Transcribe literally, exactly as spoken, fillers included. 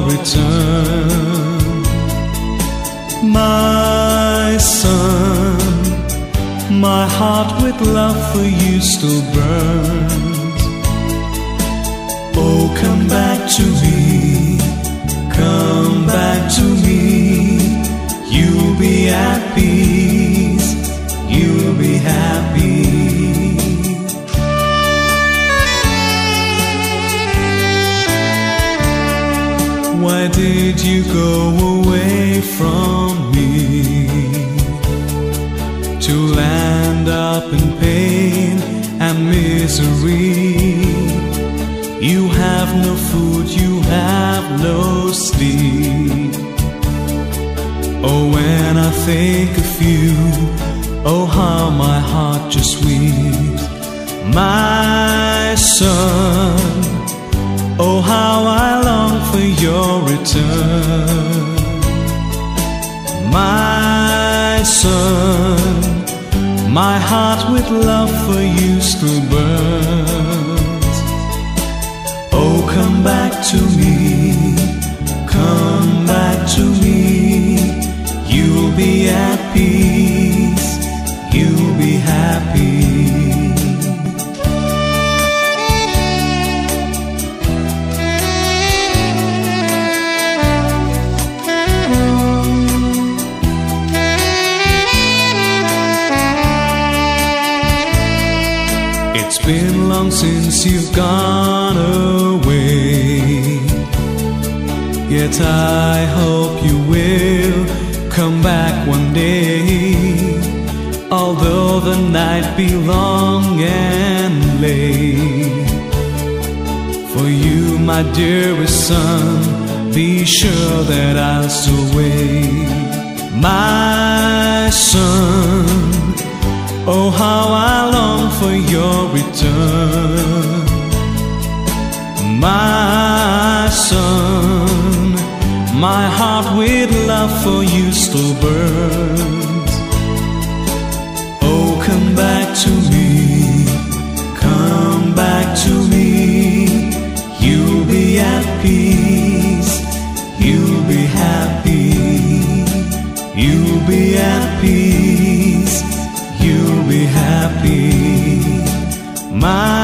return, my son. My heart with love for you still burns. Oh, come back to me, come back to me. You'll be at peace, you'll be happy. Why did you go away from me to land up in pain and misery? You have no food, you have no sleep. Oh, when I think of you, oh, how my heart just weeps. My son, oh, how I long for your return, my son. My heart with love for you still burns. Oh, come back to me, come back to me. You'll be at peace, you'll be happy. It's been long since you've gone away, yet I hope you will come back one day. Although the night be long and late, for you, my dearest son, be sure that I'll still wait. My son, oh, how I long for your return, my son. My heart with love for you still burns. Oh, come back to me, come back to me. You'll be at peace, you'll be happy. You'll be at peace, you'll be happy, my